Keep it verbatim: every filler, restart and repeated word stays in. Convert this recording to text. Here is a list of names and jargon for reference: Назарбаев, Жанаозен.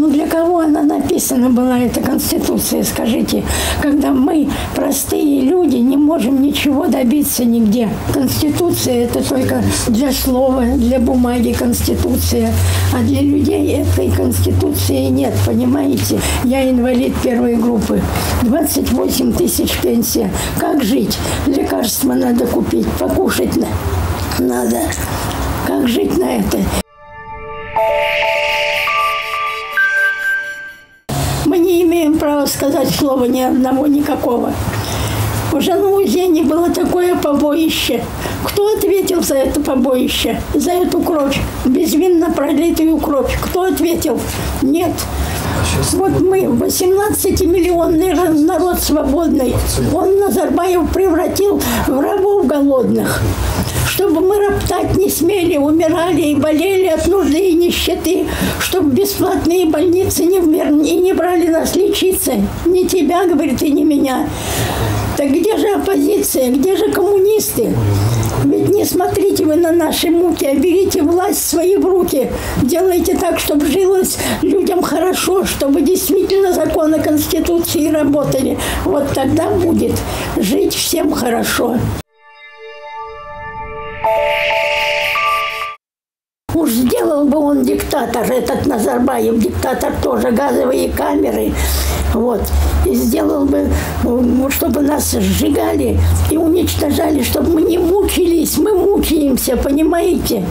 Ну для кого она написана была, эта Конституция, скажите, когда мы, простые люди, не можем ничего добиться нигде. Конституция – это только для слова, для бумаги Конституция, а для людей этой Конституции нет, понимаете? Я инвалид первой группы, двадцать восемь тысяч пенсия. Как жить? Лекарства надо купить, покушать надо. Как жить на это? Мы не имеем права сказать слова ни одного, никакого. У Жанаозена было такое побоище. Кто ответил за это побоище, за эту кровь, безвинно пролитую кровь? Кто ответил? Нет. Вот мы, восемнадцатимиллионный народ свободный, он Назарбаев превратил в рабов голодных. Чтобы мы роптать не смели, умирали и болели от нужды и нищеты, чтобы бесплатные больницы не, и не брали нас лечиться. Ни тебя, говорит, и не меня. Так где же оппозиция, где же коммунисты? Ведь не смотрите вы на наши муки, а берите власть свои в руки. Делайте так, чтобы жилось людям хорошо, чтобы действительно законы Конституции работали. Вот тогда будет жить всем хорошо. Уж сделал бы он диктатор, этот Назарбаев, диктатор тоже, газовые камеры, вот, и сделал бы, чтобы нас сжигали и уничтожали, чтобы мы не мучились, мы мучаемся, понимаете?